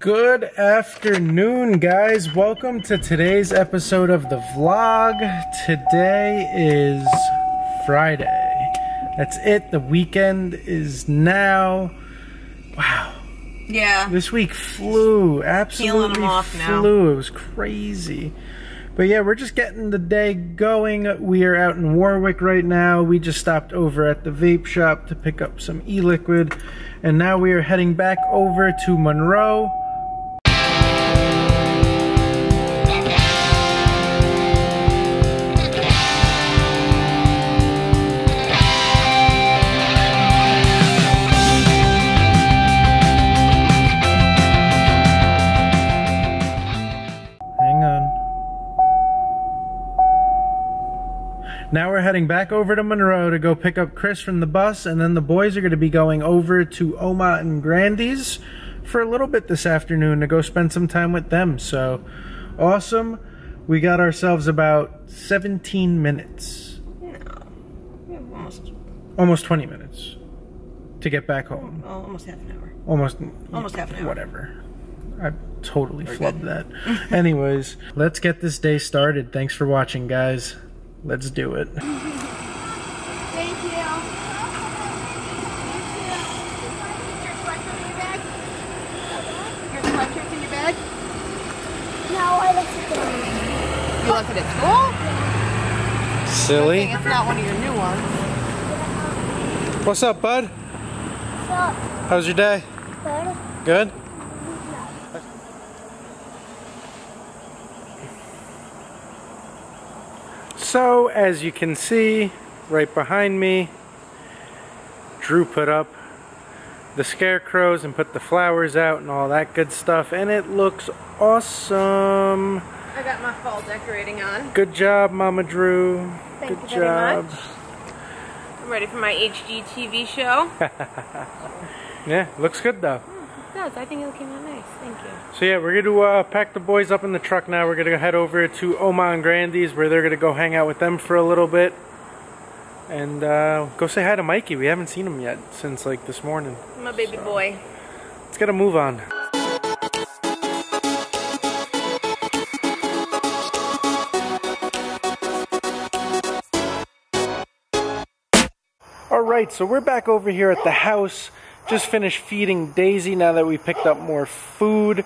Good afternoon, guys. Welcome to today's episode of the vlog. Today is Friday. That's it. The weekend is now. Wow. Yeah. This week flew. Absolutely flew. Now. It was crazy. But yeah, we're just getting the day going. We are out in Warwick right now. We just stopped over at the vape shop to pick up some e-liquid. And now we are heading back over to Monroe. Now we're heading back over to Monroe to go pick up Chris from the bus, and then the boys are going to be going over to Oma and Grandy's for a little bit this afternoon to go spend some time with them. So, awesome. We got ourselves about 17 minutes. No. We have almost 20 minutes to get back home. Oh, almost half an hour. Almost half an hour. Whatever. I totally flubbed that. Anyways, let's get this day started. Thanks for watching, guys. Let's do it. Thank you. Your sweatshirt's in your bag? No, I left it there. You left it at school? Silly. It's not one of your new ones. What's up, bud? What's up? How's your day? Good. Good? So, as you can see, right behind me, Drew put up the scarecrows and put the flowers out and all that good stuff, and it looks awesome. I got my fall decorating on. Good job, Mama Drew. Thank you very much. I'm ready for my HGTV show. Yeah, looks good though. It does. I think it came out nice. Thank you. So yeah, we're going to pack the boys up in the truck now. We're going to head over to Oma and Grandy's, where they're going to go hang out with them for a little bit. And go say hi to Mikey. We haven't seen him yet since like this morning. My baby boy. Let's get a move on. Alright, so we're back over here at the house. Just finished feeding Daisy now that we picked up more food.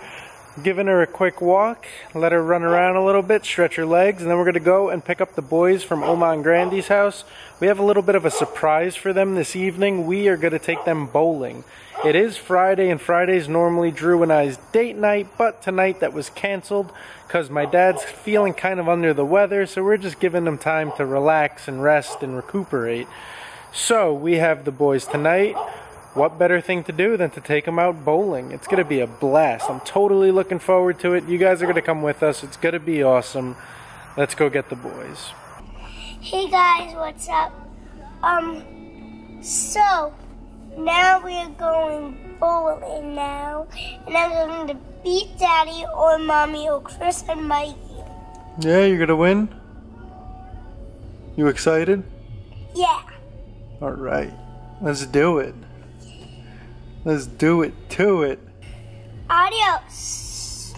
Giving her a quick walk, let her run around a little bit, stretch her legs, and then we're going to go and pick up the boys from Oma and Grandy's house. We have a little bit of a surprise for them this evening. We are going to take them bowling. It is Friday, and Friday's normally Drew and I's date night, but tonight that was canceled because my dad's feeling kind of under the weather, so we're just giving them time to relax and rest and recuperate. So we have the boys tonight. What better thing to do than to take them out bowling? It's going to be a blast. I'm totally looking forward to it. You guys are going to come with us. It's going to be awesome. Let's go get the boys. Hey guys, what's up? So now we are going bowling now, and I'm going to beat Daddy or Mommy or Chris and Mikey. Yeah, you're going to win? You excited? Yeah. All right, let's do it. Let's do it to it. Adios.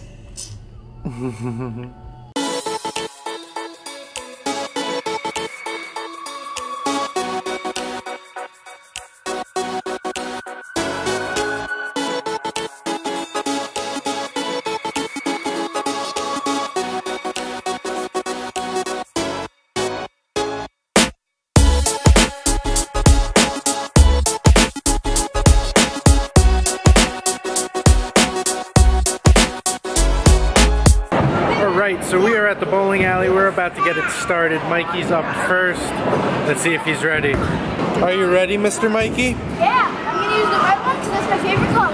So we are at the bowling alley. We're about to get it started. Mikey's up first. Let's see if he's ready. Are you ready, Mr. Mikey? Yeah, I'm gonna use the red one because that's my favorite color.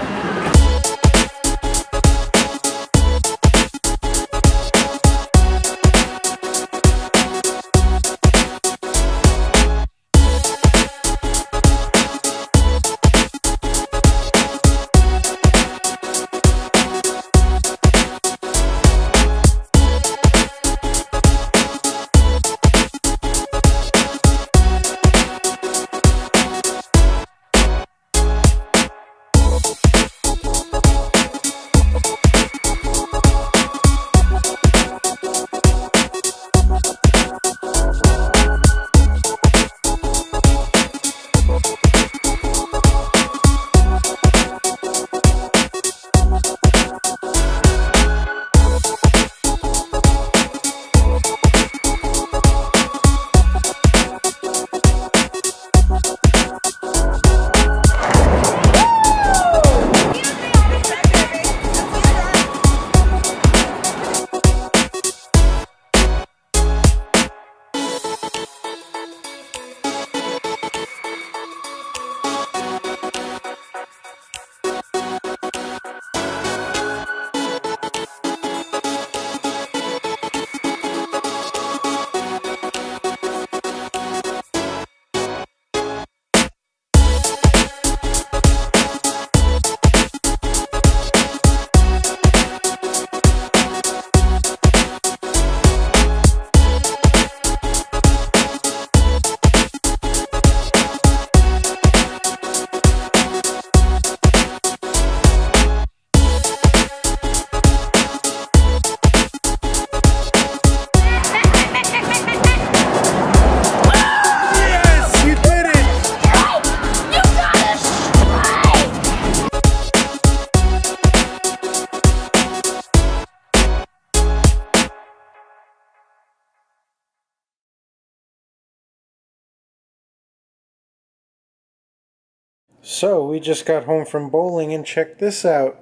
So we just got home from bowling and check this out.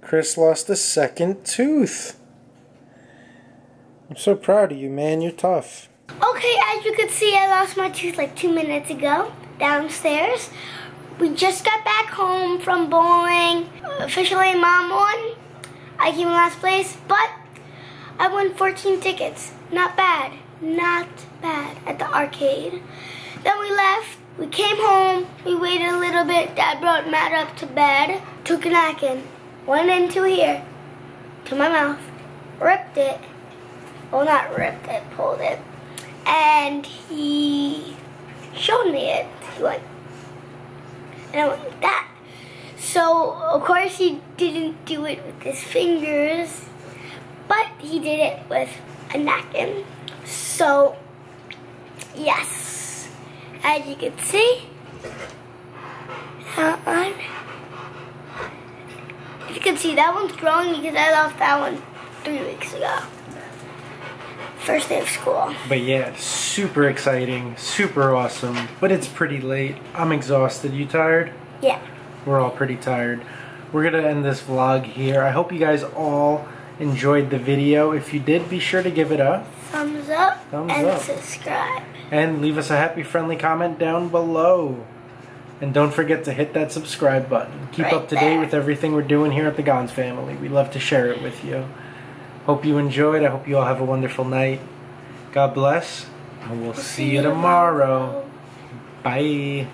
Chris lost a second tooth. I'm so proud of you, man. You're tough. Okay, as you can see, I lost my tooth like 2 minutes ago downstairs. We just got back home from bowling. Officially, Mom won. I came in last place, but I won 14 tickets. Not bad. Not bad at the arcade. Then we left. We came home, we waited a little bit, Dad brought Matt up to bed, took a napkin, went into here, to my mouth, ripped it, well not ripped it, pulled it, and he showed me it. He went, and I went like that. So, of course he didn't do it with his fingers, but he did it with a napkin. So, yes. As you can see, that one. If you can see, that one's growing because I lost that one 3 weeks ago. First day of school. But yeah, super exciting, super awesome. But it's pretty late. I'm exhausted. You tired? Yeah. We're all pretty tired. We're going to end this vlog here. I hope you guys all enjoyed the video. If you did, be sure to give it a thumbs up and subscribe. And leave us a happy, friendly comment down below. And don't forget to hit that subscribe button. Keep up to date with everything we're doing here at the Gonz Family. We love to share it with you. Hope you enjoyed. I hope you all have a wonderful night. God bless. And we'll see you tomorrow. Bye.